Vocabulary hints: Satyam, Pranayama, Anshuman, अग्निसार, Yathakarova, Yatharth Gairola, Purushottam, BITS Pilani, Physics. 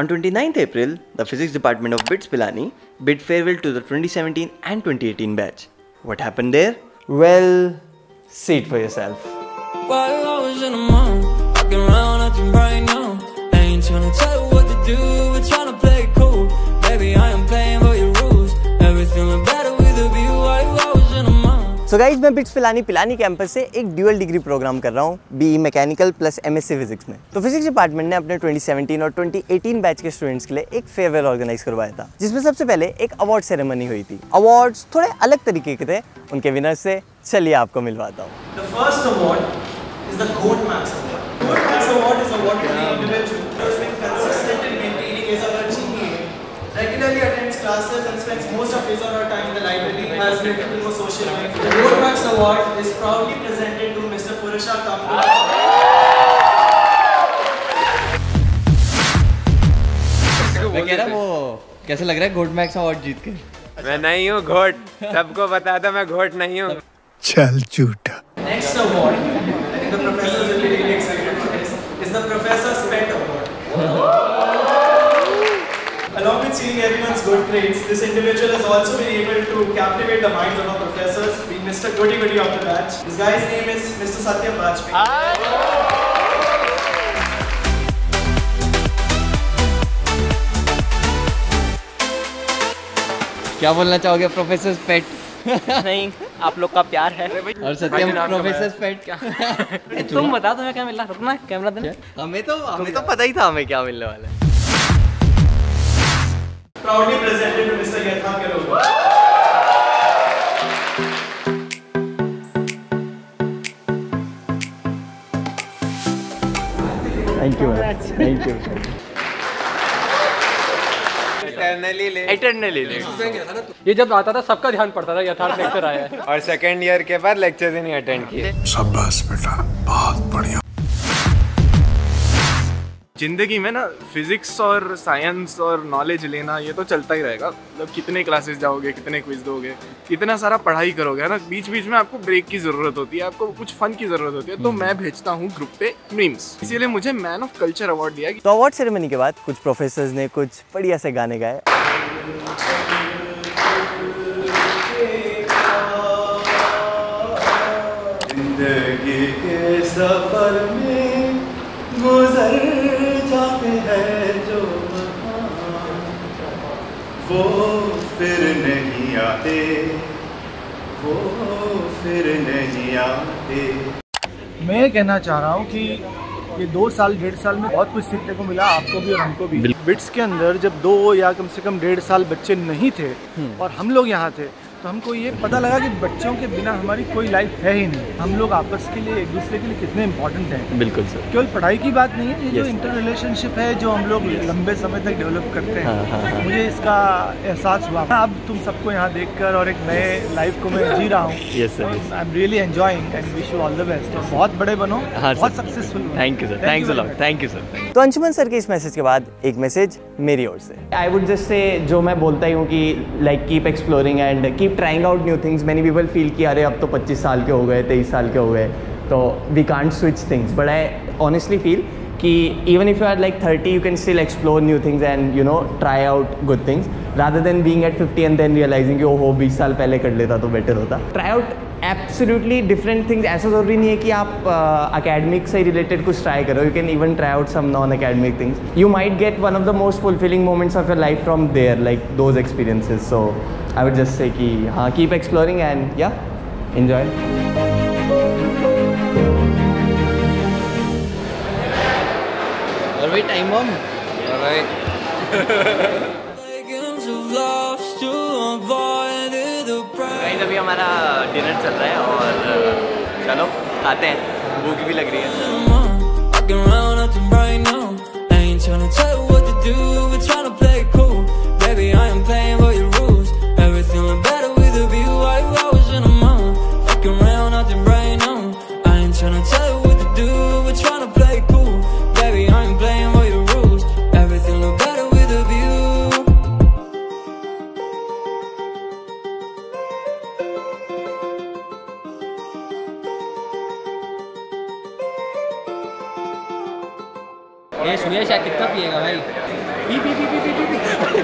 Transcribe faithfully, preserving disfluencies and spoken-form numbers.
On twenty-ninth April, the Physics Department of B I T S Pilani bid farewell to the twenty seventeen and twenty eighteen batch. What happened there? Well, see it for yourself. So guys, मैं B I T S Pilani Pilani campus से एक dual degree program कर रहा हूँ B E mechanical plus MSc physics में। तो physics department ने अपने twenty seventeen और twenty eighteen बैच के स्टूडेंट्स के लिए एक फेयरवेल ऑर्गेनाइज करवाया था, जिसमें सबसे पहले एक अवार्ड सेरेमनी हुई थी। अवार्ड्स थोड़े अलग तरीके के थे, उनके विनर्स से चलिए आपको मिलवाता हूँ। Classes and spends most of his or her time in the library, has little to no social life. The Gold Max Award is proudly presented to Mister Purushottam. मैं कह रहा वो कैसा लग रहा है Gold Max Award जीत के? मैं नहीं हूँ घोट, सबको बता था मैं घोट नहीं हूँ। चल झूठा। Next award, I think the professor is really excited for this. Is the professor's pet award. Along with seeing everyone's good grades, this individual has also been able to captivate the minds of our professors, being Mister Goody Goody of the batch. This guy's name is Mister Satyam. क्या बोलना चाहोगे professor पेट? नहीं, आप लोग का प्यार है और सत्यम प्रोफेसर पेट क्या? तुम बता तुम्हें क्या मिला? रुकना कैमरा देना। हमें तो हमें तो पता ही था हमें क्या मिलने वाला है। Proudly presented to Mister Yathakarova. Thank you, man. Thank you. Eternally late. Eternally late. ये जब आता था सबका ध्यान पड़ता था यथार्थ लेक्चर आया है। और सेकेंड ईयर के बाद लेक्चर ही नहीं अटेंड किए। शाबाश बेटा, बहुत बढ़िया। ज़िंदगी में ना फिजिक्स और साइंस और नॉलेज लेना ये तो चलता ही रहेगा, मतलब कितने क्लासेस जाओगे, कितने क्विज दोगे, कितना सारा पढ़ाई करोगे, है ना। बीच बीच में आपको ब्रेक की ज़रूरत होती है, आपको कुछ फन की ज़रूरत होती है। तो मैं भेजता हूँ ग्रुप पे मीम्स, इसीलिए मुझे मैन ऑफ कल्चर अवार्ड दिया। तो अवार्ड सेरेमनी के बाद कुछ प्रोफेसर्स ने कुछ बढ़िया से गाने गाए। जिंदगी के सफर में गुजर जो वो फिर नहीं आते, वो फिर नहीं आते। मैं कहना चाह रहा हूँ कि ये दो साल डेढ़ साल में बहुत कुछ सीखने को मिला, आपको भी और हमको भी। बिट्स के अंदर जब दो या कम से कम डेढ़ साल बच्चे नहीं थे और हम लोग यहाँ थे, तो हमको ये पता लगा कि बच्चों के बिना हमारी कोई लाइफ है ही नहीं। हम लोग आपस के लिए एक दूसरे के लिए कितने इम्पोर्टेंट हैं। बिल्कुल सर, केवल पढ़ाई की बात नहीं है, ये yes. जो इंटर रिलेशनशिप है जो हम लोग yes. लंबे समय तक डेवलप करते हैं। हाँ, हाँ, हाँ. मुझे इसका एहसास हुआ। अब तुम सबको यहाँ देखकर और एक नए yes. लाइफ को मैं जी रहा हूँ। I am really enjoying and wish you all the best. बहुत बड़े बनो, हाँ, बहुत successful. Thank you sir, thanks a lot, thank you sir. तो अंशुमन सर के इस मैसेज के बाद एक मैसेज मेरी ओर से। आई वुड जस्ट से जो मैं बोलता ही हूँ कि like keep exploring and keep trying out new things. Many people feel कि अरे अब तो पच्चीस साल के हो गए, तेईस साल के हो गए, तो we can't switch things. But I honestly feel कि even if you are like thirty you can still explore new things and you know try out good things rather than being at fifty and then realising कि ओहो बीस साल पहले कर लेता तो better होता। Try out absolutely different things. ऐसा ज़रूरी नहीं है कि आप अकेडमिक uh, से रिलेटेड कुछ ट्राई करो, you can even try out some non academic things. You might get one of the most fulfilling moments of your life from there like those experiences. So I would just say कि हाँ keep exploring and yeah enjoy. Alright time bomb, alright. अभी हमारा dinner चल रहा है और चलो खाते हैं, भूख भी लग रही है। ये सुनिए शायद कितना पिएगा भाई।